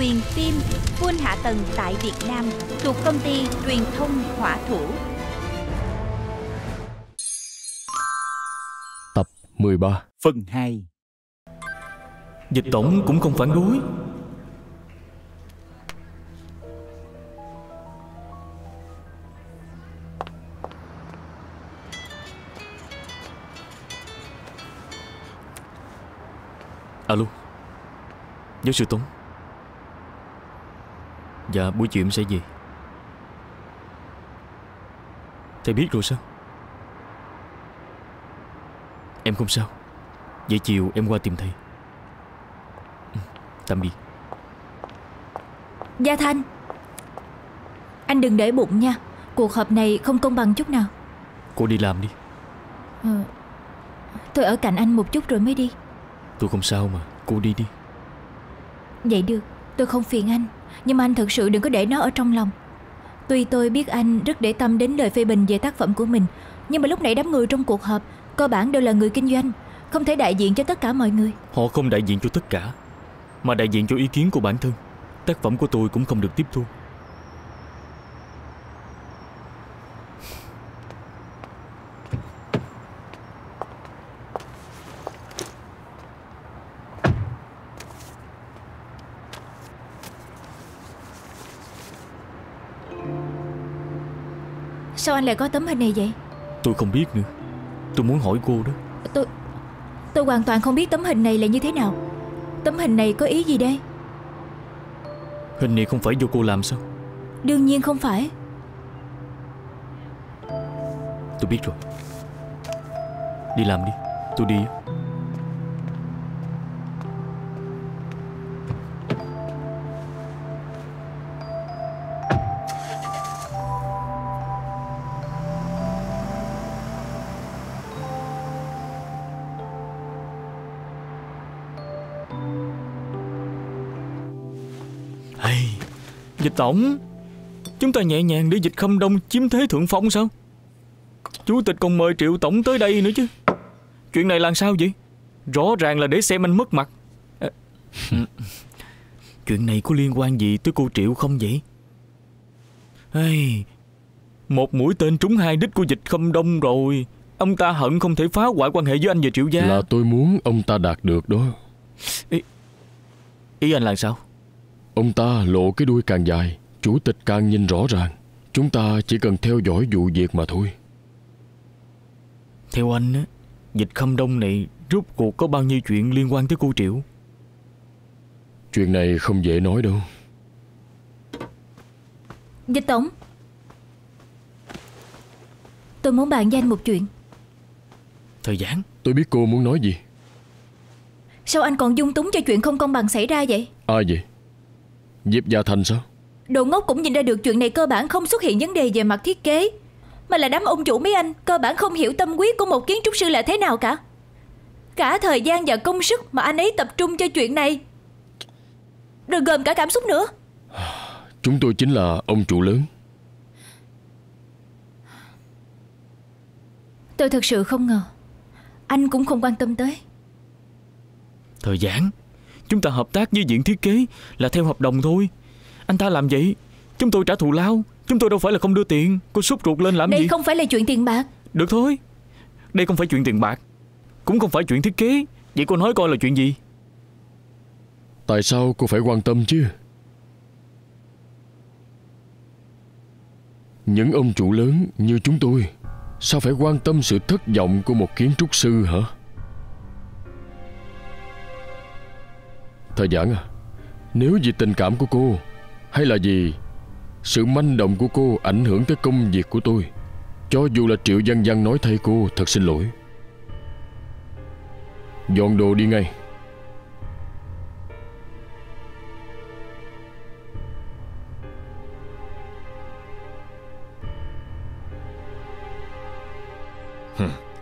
Quyền phim full hạ tầng tại Việt Nam thuộc công ty truyền thông Hỏa Thổ. Tập 13 Phần 2. Dịch Tổng cũng không phản đối. Alo, giáo sư Tống. Dạ, buổi chuyện sẽ gì? Thầy biết rồi sao? Em không sao. Vậy chiều em qua tìm thầy. Tạm biệt. Gia Thành, anh đừng để bụng nha. Cuộc họp này không công bằng chút nào. Cô đi làm đi. Tôi ở cạnh anh một chút rồi mới đi. Tôi không sao mà, cô đi đi. Vậy được, tôi không phiền anh. Nhưng mà anh thật sự đừng có để nó ở trong lòng. Tuy tôi biết anh rất để tâm đến lời phê bình về tác phẩm của mình, nhưng mà lúc nãy đám người trong cuộc họp cơ bản đều là người kinh doanh, không thể đại diện cho tất cả mọi người. Họ không đại diện cho tất cả, mà đại diện cho ý kiến của bản thân. Tác phẩm của tôi cũng không được tiếp thu. Sao anh lại có tấm hình này vậy? Tôi không biết nữa. Tôi muốn hỏi cô đó. Tôi hoàn toàn không biết tấm hình này là như thế nào. Tấm hình này có ý gì đây? Hình này không phải do cô làm sao? Đương nhiên không phải. Tôi biết rồi. Đi làm đi. Tôi đi. Dịch Tổng, chúng ta nhẹ nhàng để Dịch Khâm Đông chiếm thế thượng phong sao? Chủ tịch còn mời Triệu Tổng tới đây nữa chứ. Chuyện này làm sao vậy? Rõ ràng là để xem anh mất mặt. Chuyện này có liên quan gì tới cô Triệu không vậy? Một mũi tên trúng hai đích của Dịch Khâm Đông rồi. Ông ta hận không thể phá hoại quan hệ với anh và Triệu gia. Là tôi muốn ông ta đạt được đó. Ý anh là sao? Ông ta lộ cái đuôi càng dài, chủ tịch càng nhìn rõ ràng. Chúng ta chỉ cần theo dõi vụ việc mà thôi. Theo anh á, Dịch Khâm Đông này rốt cuộc có bao nhiêu chuyện liên quan tới cô Triệu? Chuyện này không dễ nói đâu. Dịch Tổng, tôi muốn bàn với anh một chuyện. Thời Giản, tôi biết cô muốn nói gì. Sao anh còn dung túng cho chuyện không công bằng xảy ra vậy? Ai vậy? Diệp Gia Thành sao? Đồ ngốc cũng nhìn ra được chuyện này cơ bản không xuất hiện vấn đề về mặt thiết kế, mà là đám ông chủ mấy anh cơ bản không hiểu tâm huyết của một kiến trúc sư là thế nào cả. Cả thời gian và công sức mà anh ấy tập trung cho chuyện này, rồi gồm cả cảm xúc nữa. Chúng tôi chính là ông chủ lớn. Tôi thật sự không ngờ anh cũng không quan tâm tới. Thời Giản, chúng ta hợp tác với viện thiết kế là theo hợp đồng thôi. Anh ta làm vậy, chúng tôi trả thù lao. Chúng tôi đâu phải là không đưa tiền. Cô sốt ruột lên làm gì? Đây không phải là chuyện tiền bạc. Được thôi, đây không phải chuyện tiền bạc, cũng không phải chuyện thiết kế. Vậy cô nói coi là chuyện gì? Tại sao cô phải quan tâm chứ? Những ông chủ lớn như chúng tôi sao phải quan tâm sự thất vọng của một kiến trúc sư hả? Thời Giản à, nếu vì tình cảm của cô hay là vì sự manh động của cô ảnh hưởng tới công việc của tôi, cho dù là Triệu Văn Văn nói thay cô, thật xin lỗi. Dọn đồ đi ngay.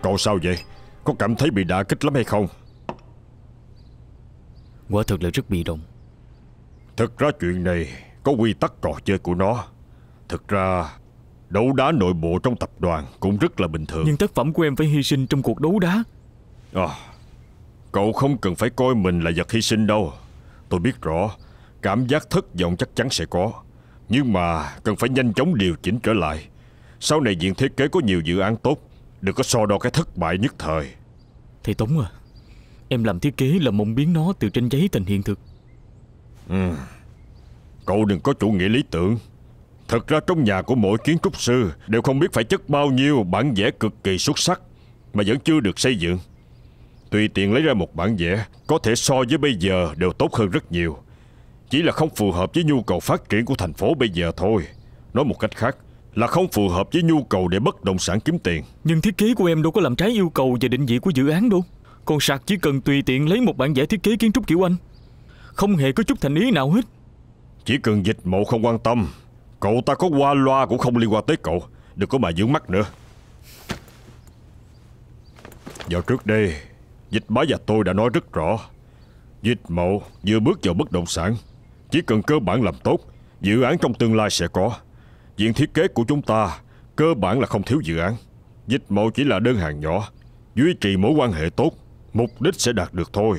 Cậu sao vậy? Có cảm thấy bị đả kích lắm hay không? Quả thực là rất bị động. Thật ra chuyện này có quy tắc trò chơi của nó. Thật ra đấu đá nội bộ trong tập đoàn cũng rất là bình thường. Nhưng tác phẩm của em phải hy sinh trong cuộc đấu đá. Cậu không cần phải coi mình là vật hy sinh đâu. Tôi biết rõ Cảm giác thất vọng chắc chắn sẽ có, nhưng mà cần phải nhanh chóng điều chỉnh trở lại. Sau này viện thiết kế có nhiều dự án tốt, đừng có so đo cái thất bại nhất thời. Thầy Tống à, em làm thiết kế là mong biến nó từ trên giấy thành hiện thực. Cậu đừng có chủ nghĩa lý tưởng. Thật ra trong nhà của mỗi kiến trúc sư đều không biết phải chất bao nhiêu bản vẽ cực kỳ xuất sắc mà vẫn chưa được xây dựng. Tùy tiện lấy ra một bản vẽ có thể so với bây giờ đều tốt hơn rất nhiều, chỉ là không phù hợp với nhu cầu phát triển của thành phố bây giờ thôi. Nói một cách khác là không phù hợp với nhu cầu để bất động sản kiếm tiền. Nhưng thiết kế của em đâu có làm trái yêu cầu về định vị của dự án đâu. Con sạc chỉ cần tùy tiện lấy một bản vẽ thiết kế kiến trúc kiểu Anh, không hề có chút thành ý nào hết. Chỉ cần Dịch Mộ không quan tâm, cậu ta có qua loa cũng không liên quan tới cậu. Đừng có mà vướng mắt nữa. Dạo trước đây, Dịch Bái và tôi đã nói rất rõ, Dịch Mộ vừa bước vào bất động sản, chỉ cần cơ bản làm tốt, dự án trong tương lai sẽ có. Viện thiết kế của chúng ta cơ bản là không thiếu dự án. Dịch Mộ chỉ là đơn hàng nhỏ, duy trì mối quan hệ tốt, mục đích sẽ đạt được thôi.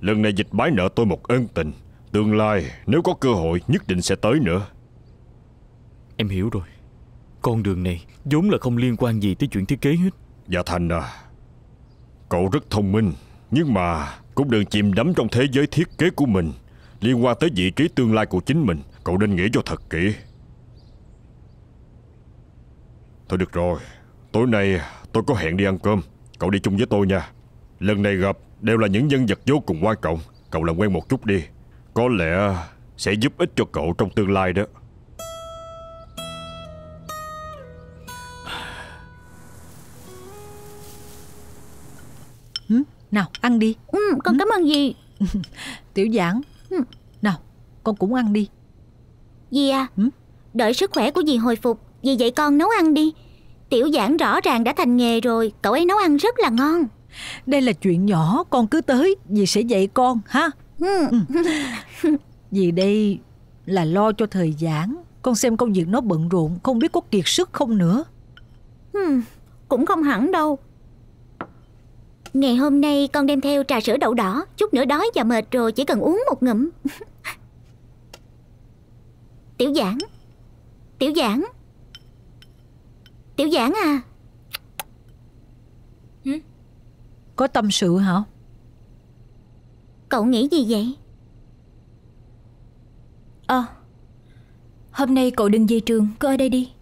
Lần này Dịch Bái nợ tôi một ân tình, tương lai nếu có cơ hội nhất định sẽ tới nữa. Em hiểu rồi. Con đường này vốn là không liên quan gì tới chuyện thiết kế hết. Dạ Thành à, cậu rất thông minh, nhưng mà cũng đừng chìm đắm trong thế giới thiết kế của mình. Liên quan tới vị trí tương lai của chính mình, cậu nên nghĩ cho thật kỹ. Thôi được rồi, tối nay tôi có hẹn đi ăn cơm, cậu đi chung với tôi nha. Lần này gặp đều là những nhân vật vô cùng quan trọng, cậu làm quen một chút đi, có lẽ sẽ giúp ích cho cậu trong tương lai đó. Nào ăn đi. Con cảm ơn dì. Tiểu Giảng, nào con cũng ăn đi. Dì à, đợi sức khỏe của dì hồi phục, dì dạy con nấu ăn đi. Tiểu Giảng rõ ràng đã thành nghề rồi, cậu ấy nấu ăn rất là ngon. Đây là chuyện nhỏ, con cứ tới dì sẽ dạy con ha. Dì đây là lo cho Thời Giản, con xem công việc nó bận rộn, không biết có kiệt sức không nữa. Cũng không hẳn đâu. Ngày hôm nay con đem theo trà sữa đậu đỏ, chút nữa đói và mệt rồi chỉ cần uống một ngụm. Tiểu Giảng, Tiểu Giảng, Tiểu Giảng à. Có tâm sự hả? Cậu nghĩ gì vậy? Hôm nay cậu định về trường, cứ ở đây đi.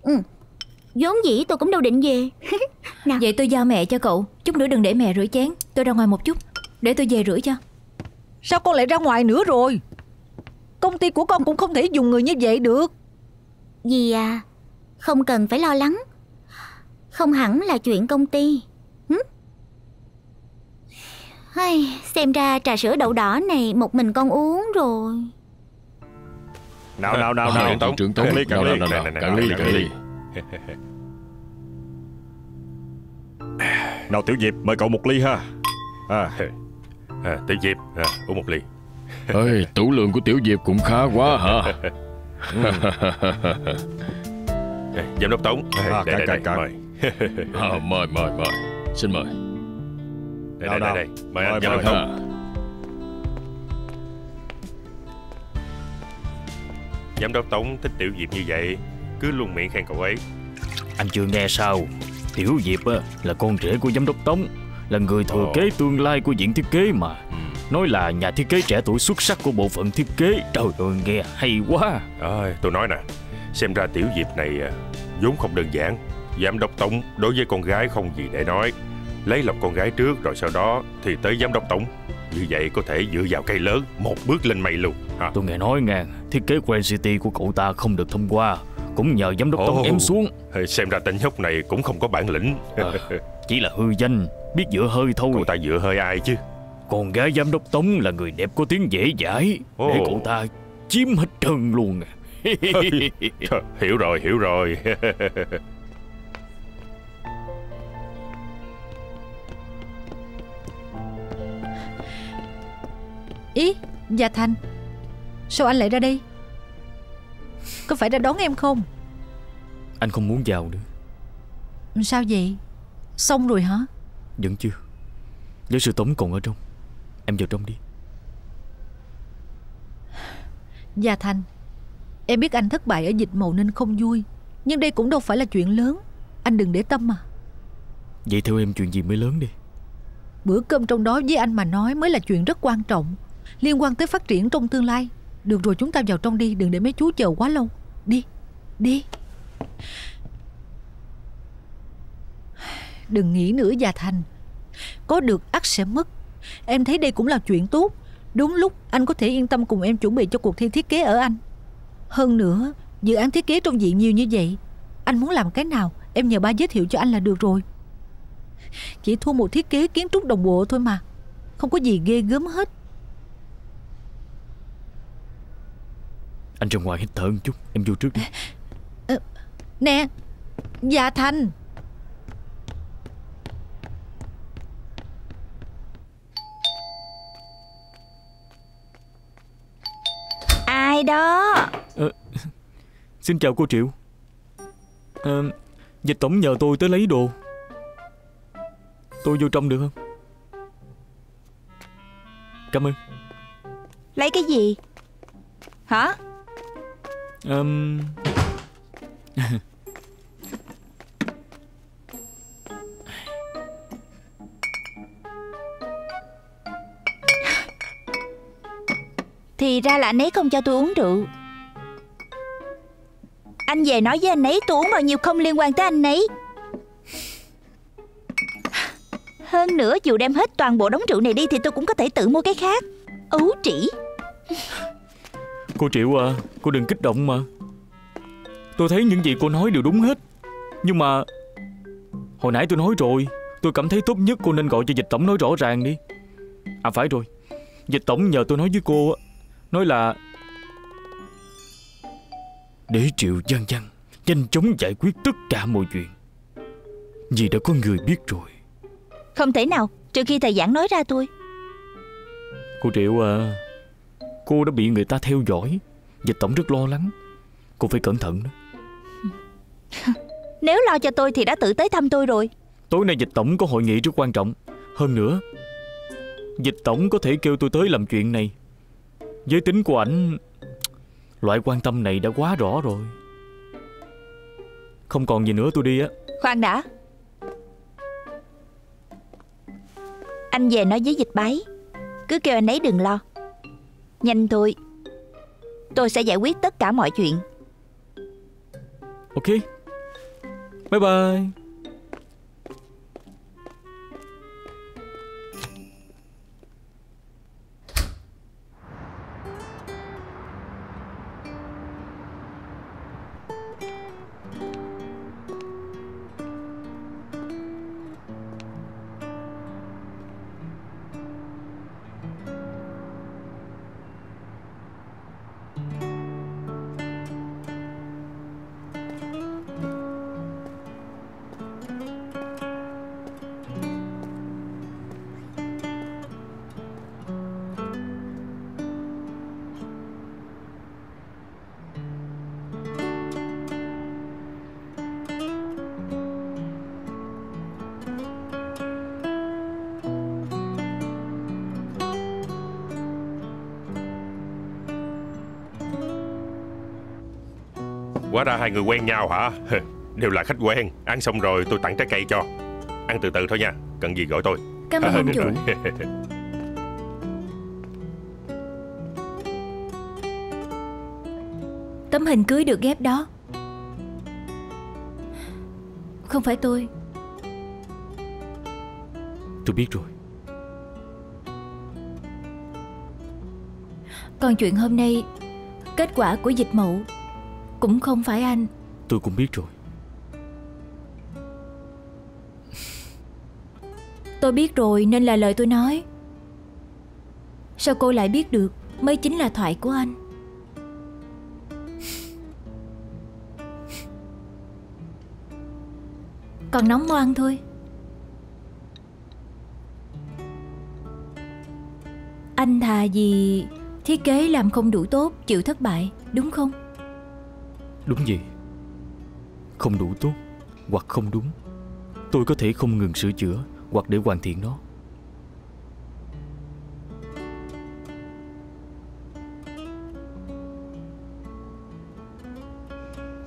Vốn dĩ tôi cũng đâu định về. Nào. Vậy tôi giao mẹ cho cậu, chút nữa đừng để mẹ rửa chén. Tôi ra ngoài một chút, để tôi về rửa cho. Sao con lại ra ngoài nữa rồi? Công ty của con cũng không thể dùng người như vậy được. Dì à, không cần phải lo lắng. Không hẳn là chuyện công ty. Xem ra trà sữa đậu đỏ này một mình con uống rồi. Nào trưởng Tống, cạn ly. Nào Tiểu Diệp, mời cậu một ly ha. Tiểu Diệp, uống một ly. Ơi, tủ lượng của Tiểu Diệp cũng khá quá hả? Giám đốc Tống, mời. Xin mời. Đây. Mời giám đốc Tống. Giám đốc Tống thích Tiểu Diệp như vậy, cứ luôn miệng khen cậu ấy. Anh chưa nghe sao? Tiểu Diệp là con rể của giám đốc Tống, là người thừa kế tương lai của viện thiết kế mà. Nói là nhà thiết kế trẻ tuổi xuất sắc của bộ phận thiết kế. Trời ơi, nghe hay quá. Tôi nói nè, xem ra Tiểu Diệp này vốn không đơn giản. Giám đốc Tống đối với con gái không gì để nói, lấy lòng con gái trước rồi sau đó thì tới giám đốc Tống. Như vậy có thể dựa vào cây lớn, một bước lên mây luôn. Tôi nghe nói ngang, thiết kế Grand City của cậu ta không được thông qua, cũng nhờ giám đốc Tống ém xuống. Xem ra tên nhóc này cũng không có bản lĩnh. Chỉ là hư danh, biết dựa hơi thôi. Cậu ta dựa hơi ai chứ? Con gái giám đốc Tống là người đẹp có tiếng dễ dãi, để cậu ta chiếm hết trơn luôn. Hiểu rồi. Ý, Gia Thành, sao anh lại ra đây? Có phải đã đón em không? Anh không muốn vào nữa. Sao vậy? Xong rồi hả? Vẫn chưa. Giáo sư Tống còn ở trong. Em vào trong đi. Gia Thành, em biết anh thất bại ở Dịch Mậu nên không vui, nhưng đây cũng đâu phải là chuyện lớn, anh đừng để tâm mà. Vậy theo em chuyện gì mới lớn đi? Bữa cơm trong đó với anh mà nói mới là chuyện rất quan trọng, liên quan tới phát triển trong tương lai. Được rồi, chúng ta vào trong đi, đừng để mấy chú chờ quá lâu. Đi, đi. Đừng nghĩ nữa Gia Thành, có được ắt sẽ mất. Em thấy đây cũng là chuyện tốt. Đúng lúc anh có thể yên tâm cùng em chuẩn bị cho cuộc thi thiết kế ở Anh. Hơn nữa, dự án thiết kế trong viện nhiều như vậy, anh muốn làm cái nào em nhờ ba giới thiệu cho anh là được rồi. Chỉ thua một thiết kế kiến trúc đồng bộ thôi mà, không có gì ghê gớm hết. Anh ra ngoài hít thở một chút, em vô trước đi. Nè Gia Thành. Ai đó? Xin chào cô Triệu. Dịch Tổng nhờ tôi tới lấy đồ, tôi vô trong được không? Cảm ơn. Lấy cái gì? Hả? Thì ra là anh ấy không cho tôi uống rượu. Anh về nói với anh ấy tôi uống bao nhiêu không liên quan tới anh ấy. Hơn nữa dù đem hết toàn bộ đống rượu này đi thì tôi cũng có thể tự mua cái khác. Ấu trĩ. Cô Triệu à, cô đừng kích động mà. Tôi thấy những gì cô nói đều đúng hết. Nhưng mà hồi nãy tôi nói rồi, tôi cảm thấy tốt nhất cô nên gọi cho Dịch Tổng nói rõ ràng đi. À phải rồi, Dịch Tổng nhờ tôi nói với cô, nói là để Triệu Văn Văn nhanh chóng giải quyết tất cả mọi chuyện, vì đã có người biết rồi. Không thể nào, trừ khi thầy Giảng nói ra tôi. Cô Triệu à, cô đã bị người ta theo dõi, Dịch Tổng rất lo lắng. Cô phải cẩn thận đó. Nếu lo cho tôi thì đã tự tới thăm tôi rồi. Tối nay Dịch Tổng có hội nghị rất quan trọng. Hơn nữa, Dịch Tổng có thể kêu tôi tới làm chuyện này. Giới tính của ảnh, loại quan tâm này đã quá rõ rồi. Không còn gì nữa, tôi đi á. Khoan đã, anh về nói với Dịch Bái, cứ kêu anh ấy đừng lo. Nhanh thôi, tôi sẽ giải quyết tất cả mọi chuyện. Ok, bye bye. Hóa ra hai người quen nhau hả? Đều là khách quen. Ăn xong rồi tôi tặng trái cây cho. Ăn từ từ thôi nha, cần gì gọi tôi. Cảm ơn ông chủ. Tấm hình cưới được ghép đó. Không phải tôi. Tôi biết rồi. Còn chuyện hôm nay, kết quả của Dịch Mậu cũng không phải anh. Tôi cũng biết rồi. Tôi biết rồi nên là lời tôi nói. Sao cô lại biết được? Mới chính là thoại của anh. Còn nóng mau ăn thôi. Anh thà gì thiết kế làm không đủ tốt, chịu thất bại, đúng không? Đúng vậy, không đủ tốt hoặc không đúng, tôi có thể không ngừng sửa chữa hoặc để hoàn thiện nó.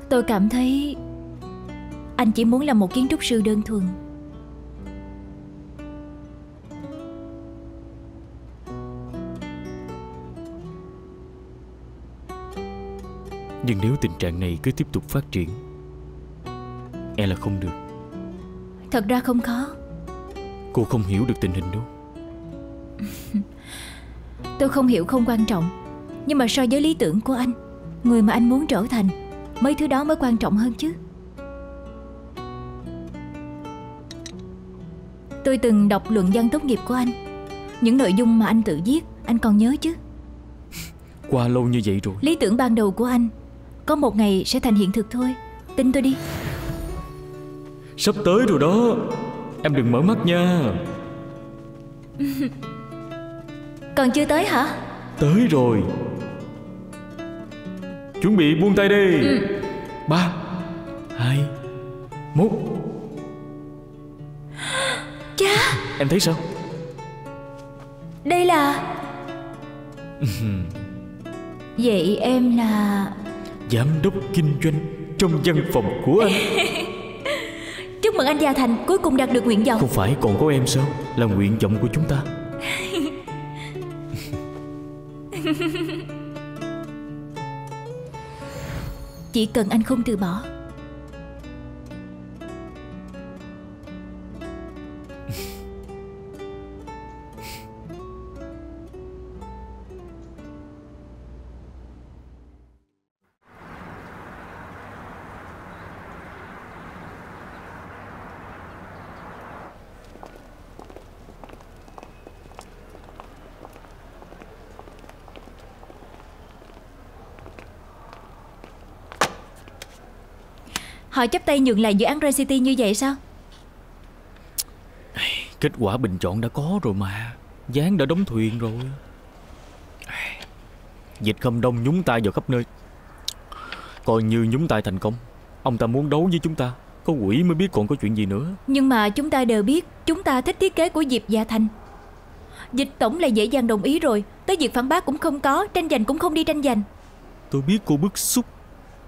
Tôi cảm thấy anh chỉ muốn là một kiến trúc sư đơn thuần. Nhưng nếu tình trạng này cứ tiếp tục phát triển, e là không được. Thật ra không có. Cô không hiểu được tình hình đâu. Tôi không hiểu không quan trọng. Nhưng mà so với lý tưởng của anh, người mà anh muốn trở thành, mấy thứ đó mới quan trọng hơn chứ. Tôi từng đọc luận văn tốt nghiệp của anh. Những nội dung mà anh tự viết, anh còn nhớ chứ? Qua lâu như vậy rồi. Lý tưởng ban đầu của anh có một ngày sẽ thành hiện thực thôi. Tin tôi đi. Sắp tới rồi đó. Em đừng mở mắt nha. Còn chưa tới hả? Tới rồi. Chuẩn bị buông tay đi. 3, 2, 1. Cha. Em thấy sao? Đây là... Vậy em là... Giám đốc kinh doanh trong văn phòng của anh. Chúc mừng anh Gia Thành, cuối cùng đạt được nguyện vọng. Không phải còn có em sao? Là nguyện vọng của chúng ta. Chỉ cần anh không từ bỏ. Họ chấp tay nhường lại dự án Grand City như vậy sao? Kết quả bình chọn đã có rồi mà. Dự án đã đóng thuyền rồi. Dịch Khâm Đông nhúng tay vào khắp nơi, coi như nhúng tay thành công. Ông ta muốn đấu với chúng ta, có quỷ mới biết còn có chuyện gì nữa. Nhưng mà chúng ta đều biết chúng ta thích thiết kế của Diệp Gia Thành. Dịch tổng là dễ dàng đồng ý rồi. Tới việc phản bác cũng không có, tranh giành cũng không đi tranh giành. Tôi biết cô bức xúc,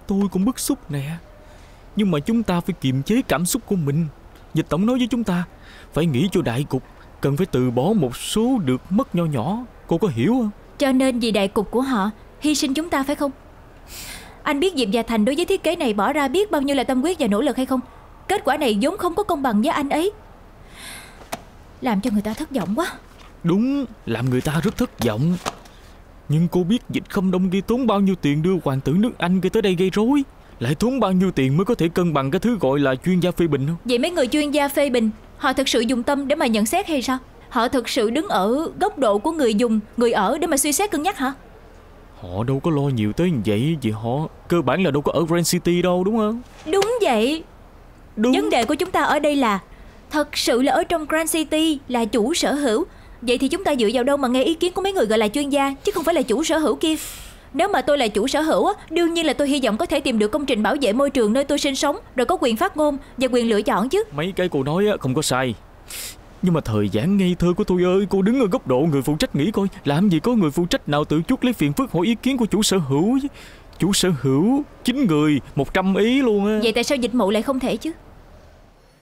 tôi cũng bức xúc nè. Nhưng mà chúng ta phải kiềm chế cảm xúc của mình. Dịch tổng nói với chúng ta phải nghĩ cho đại cục, cần phải từ bỏ một số được mất nho nhỏ. Cô có hiểu không? Cho nên vì đại cục của họ, hy sinh chúng ta phải không? Anh biết Diệp Gia Thành đối với thiết kế này bỏ ra biết bao nhiêu là tâm huyết và nỗ lực hay không? Kết quả này vốn không có công bằng với anh ấy, làm cho người ta thất vọng quá. Đúng, làm người ta rất thất vọng. Nhưng cô biết Dịch Khâm Đông đi tốn bao nhiêu tiền đưa hoàng tử nước Anh kia tới đây gây rối, lại tốn bao nhiêu tiền mới có thể cân bằng cái thứ gọi là chuyên gia phê bình không? Vậy mấy người chuyên gia phê bình, họ thực sự dùng tâm để mà nhận xét hay sao? Họ thực sự đứng ở góc độ của người dùng, người ở để mà suy xét cân nhắc hả? Họ đâu có lo nhiều tới như vậy, vì họ cơ bản là đâu có ở Grand City đâu, đúng không? Đúng vậy. Đúng. Vấn đề của chúng ta ở đây là thật sự là ở trong Grand City là chủ sở hữu. Vậy thì chúng ta dựa vào đâu mà nghe ý kiến của mấy người gọi là chuyên gia, chứ không phải là chủ sở hữu kia? Nếu mà tôi là chủ sở hữu, đương nhiên là tôi hy vọng có thể tìm được công trình bảo vệ môi trường nơi tôi sinh sống, rồi có quyền phát ngôn và quyền lựa chọn chứ. Mấy cái cô nói không có sai. Nhưng mà Thời Giản ngây thơ của tôi ơi, cô đứng ở góc độ người phụ trách nghĩ coi, làm gì có người phụ trách nào tự chuốc lấy phiền phức hỏi ý kiến của chủ sở hữu. Chủ sở hữu 9 người 100 ý luôn á. Vậy tại sao Dịch Mụ lại không thể chứ?